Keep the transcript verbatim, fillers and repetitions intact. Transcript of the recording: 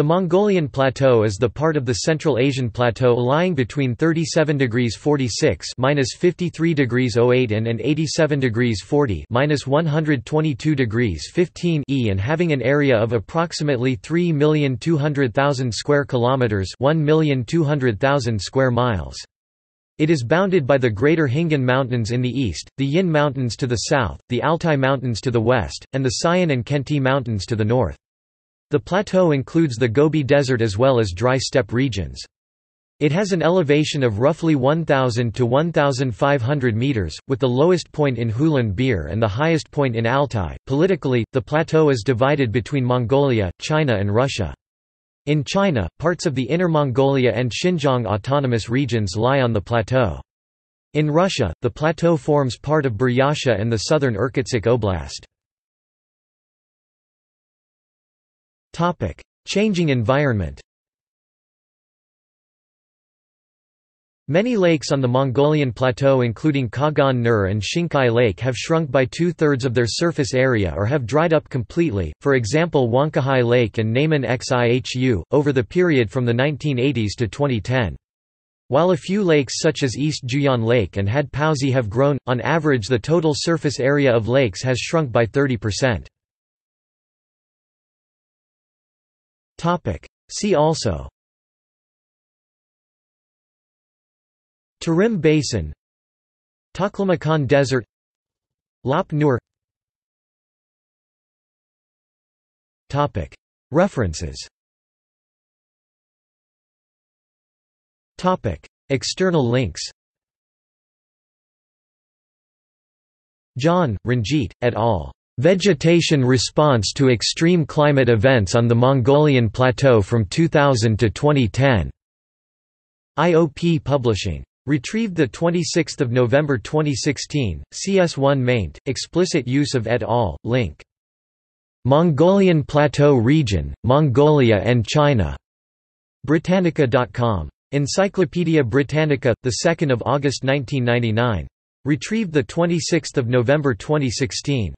The Mongolian Plateau is the part of the Central Asian Plateau lying between thirty-seven degrees forty-six minus fifty-three degrees oh eight and and eighty-seven degrees forty minus one hundred twenty-two degrees fifteen E and having an area of approximately three million two hundred thousand square kilometers, one million two hundred thousand square miles. It is bounded by the Greater Hinggan Mountains in the east, the Yin Mountains to the south, the Altai Mountains to the west, and the Sayan and Kenti Mountains to the north. The plateau includes the Gobi Desert as well as dry steppe regions. It has an elevation of roughly one thousand to one thousand five hundred meters, with the lowest point in Hulunbuir and the highest point in Altai. Politically, the plateau is divided between Mongolia, China, and Russia. In China, parts of the Inner Mongolia and Xinjiang autonomous regions lie on the plateau. In Russia, the plateau forms part of Buryatia and the southern Irkutsk Oblast. Topic: Changing environment. Many lakes on the Mongolian plateau, including Kagan Nur and Shinkai Lake, have shrunk by two-thirds of their surface area or have dried up completely, for example Wankahai Lake and Naiman-Xihu, over the period from the nineteen eighties to twenty ten. While a few lakes such as East Juyan Lake and Had Pauzi have grown, on average the total surface area of lakes has shrunk by thirty percent. See also: Tarim Basin, Taklamakan Desert, Lop Nur. References. External links. John Ranjit et al. Vegetation response to extreme climate events on the Mongolian Plateau from two thousand to twenty ten. I O P Publishing. Retrieved the twenty-sixth of November twenty sixteen, C S one maint, explicit use of et al. Link. Mongolian Plateau Region, Mongolia and China. Britannica dot com. Encyclopedia Britannica, the second of August nineteen ninety-nine. Retrieved the twenty-sixth of November twenty sixteen.